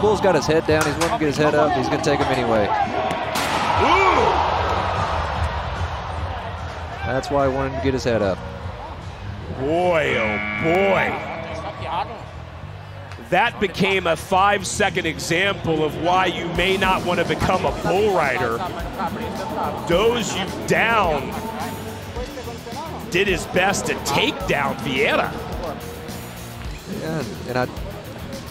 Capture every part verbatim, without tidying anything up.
Bull's got his head down. He's wanting to get his head up. He's going to take him anyway. That's why I wanted him to get his head up. Boy, oh boy. That became a five second example of why you may not want to become a bull rider. Doze you down. Did his best to take down Vieira. Yeah, and I,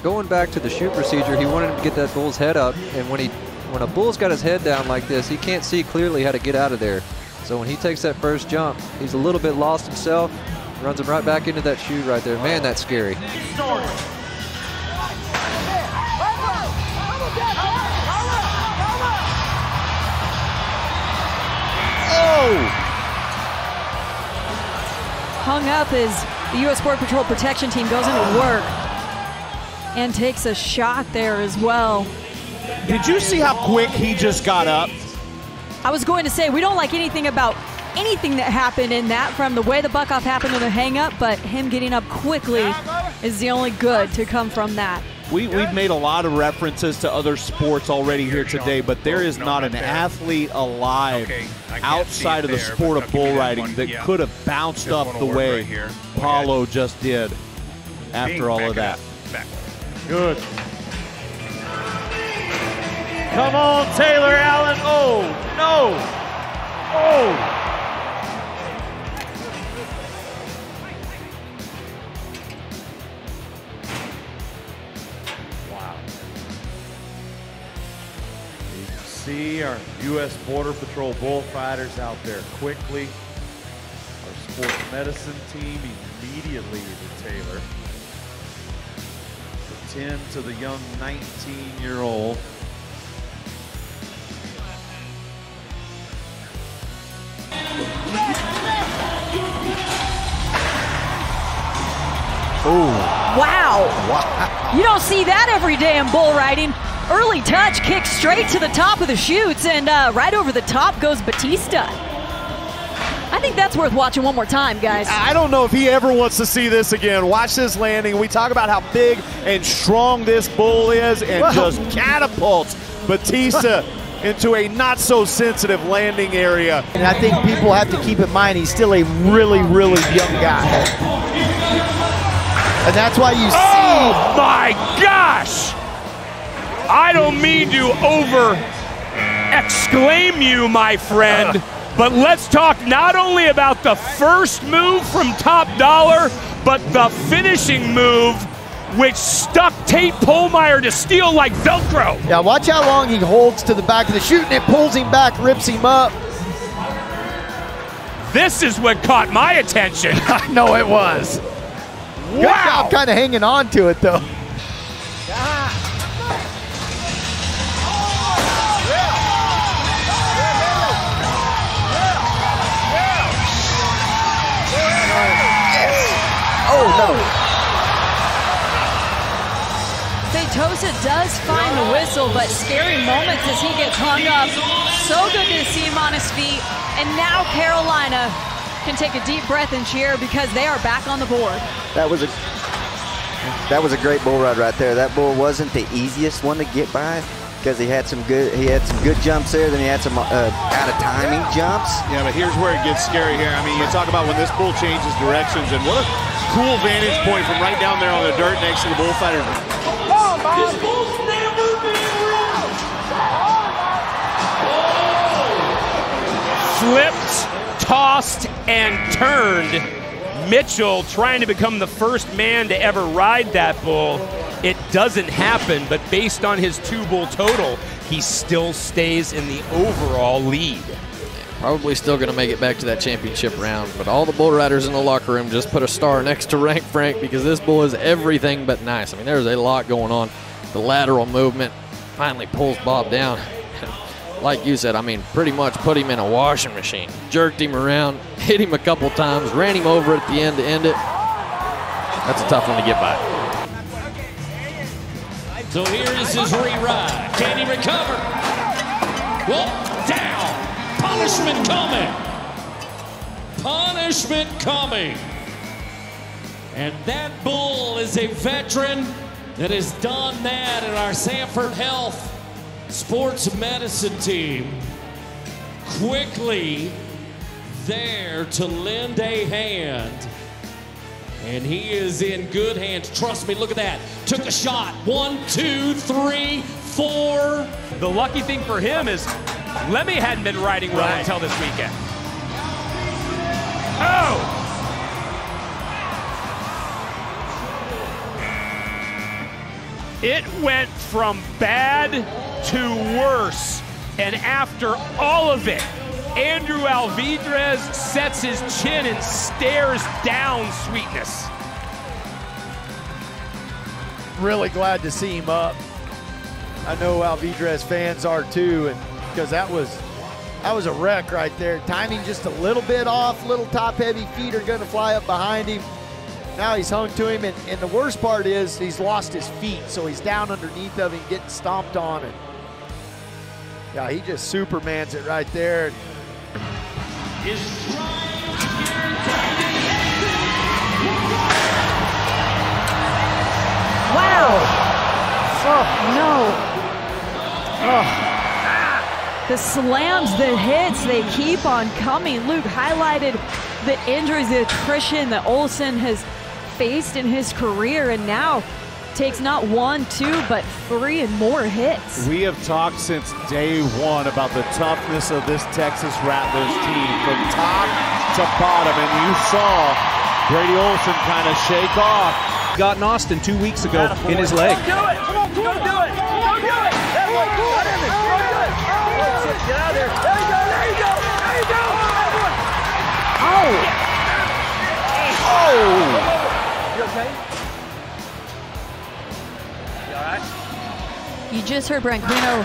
going back to the shoot procedure, he wanted him to get that bull's head up, and when he, when a bull's got his head down like this, he can't see clearly how to get out of there. So when he takes that first jump, he's a little bit lost himself, runs him right back into that shoot right there. Man, that's scary. Oh! Hung up as the U S Border Patrol protection team goes into work and takes a shot there as well. Did you see how quick he just got up? I was going to say, we don't like anything about anything that happened in that, from the way the buck-off happened to the hang-up, but him getting up quickly is the only good to come from that. We, we've made a lot of references to other sports already here today, but there is not an athlete alive outside of the sport of bull riding that could have bounced up the way Paulo just did after all of that. Good. Come on, Taylor Allen. Oh, no. Oh. See our U S Border Patrol bullfighters out there quickly. Our sports medicine team immediately to Taylor. The ten to the young nineteen year old. Oh. Wow. Wow. You don't see that every day in bull riding. Early touch, kick straight to the top of the chutes, and uh, right over the top goes Batista. I think that's worth watching one more time, guys. I don't know if he ever wants to see this again. Watch this landing. We talk about how big and strong this bull is, and whoa, just catapults Batista into a not-so-sensitive landing area. And I think people have to keep in mind he's still a really, really young guy. And that's why you oh, see... Oh, my gosh! I don't mean to over-exclaim you, my friend, but let's talk not only about the first move from Top Dollar, but the finishing move, which stuck Tate Pohlmeyer to steel like Velcro. Yeah, watch how long he holds to the back of the chute, and it pulls him back, rips him up. This is what caught my attention. I know it was. Wow. Good job kind of hanging on to it, though. Oh, no. Fetosa does find the whistle, but scary moments as he gets hung up. So good to see him on his feet. And now Carolina can take a deep breath and cheer because they are back on the board. That was a that was a great bull ride right there. That bull wasn't the easiest one to get by because he had some good he had some good jumps there. Then he had some uh, out of timing jumps. Yeah, but here's where it gets scary here. I mean, you talk about when this bull changes directions, and what a cool vantage point from right down there on the dirt next to the bullfighter. Oh, this bull's never been around. Oh. Flipped, tossed, and turned. Mitchell trying to become the first man to ever ride that bull. It doesn't happen, but based on his two bull total, he still stays in the overall lead. Probably still going to make it back to that championship round, but all the bull riders in the locker room just put a star next to Rank Frank because this bull is everything but nice. I mean, there's a lot going on. The lateral movement finally pulls Bob down. Like you said, I mean, pretty much put him in a washing machine. Jerked him around, hit him a couple times, ran him over at the end to end it. That's a tough one to get by. So here is his re-ride. Can he recover? Whoa, down! Punishment coming. Punishment coming. And that bull is a veteran that has done that in our Sanford Health Sports Medicine team. Quickly there to lend a hand. And he is in good hands. Trust me, look at that. Took a shot. One, two, three, four. The lucky thing for him is Leme hadn't been riding well right. until this weekend. Oh! It went from bad to worse. And after all of it, Andrew Alvidrez sets his chin and stares down Sweetness. Really glad to see him up. I know Alvidrez fans are too, and because that was that was a wreck right there. Timing just a little bit off, little top heavy, feet are gonna fly up behind him. Now he's hung to him, and, and the worst part is he's lost his feet, so he's down underneath of him, getting stomped on. And yeah, he just Supermans it right there. Is wow! Oh no! Oh. The slams, the hits, they keep on coming. Luke highlighted the injuries, the attrition that Olsen has faced in his career, and now takes not one, two, but three and more hits. We have talked since day one about the toughness of this Texas Rattlers team from top to bottom, and you saw Brady Olsen kind of shake off. Got in Austin two weeks ago in his leg. Do it! Don't do it! Don't do it! Don't do it! That one! Don't do it! Get out of there! There you go! There you go! There you go! Oh! Oh! You okay? You all right? You just heard Brancuino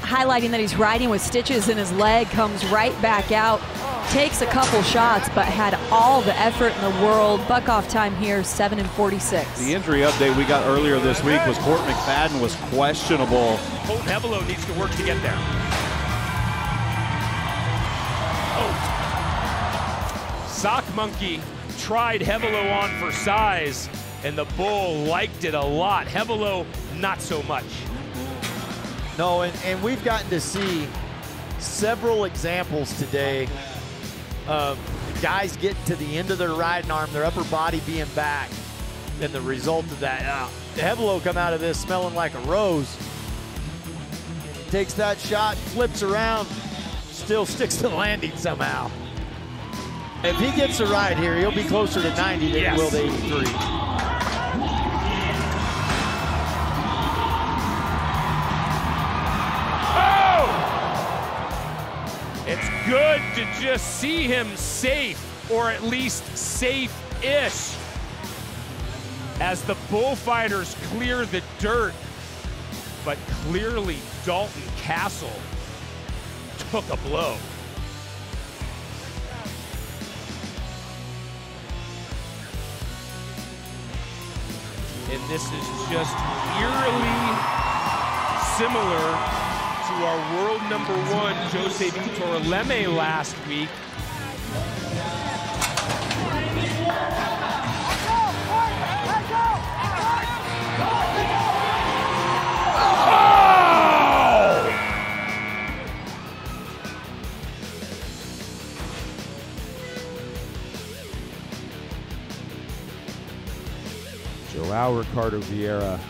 highlighting that he's riding with stitches in his leg, comes right back out, takes a couple shots, but had all the effort in the world. Buck-off time here, seven and forty-six. The injury update we got earlier this week was Court McFadden was questionable. Colton Hevelo needs to work to get there. Oh! Sock Monkey tried Hevelo on for size, and the bull liked it a lot. Hevelo, not so much. No, and, and we've gotten to see several examples today of guys getting to the end of their riding arm, their upper body being back, and the result of that. Uh, Hevelo come out of this smelling like a rose. Takes that shot, flips around, still sticks to the landing somehow. If he gets a ride here, he'll be closer to ninety than yes. he will to eighty-three. Oh! It's good to just see him safe, or at least safe-ish, as the bullfighters clear the dirt. But clearly, Dalton Castle took a blow. And this is just eerily similar to our world number one, Jose Vitor Leme, last week. Joao Ricardo Vieira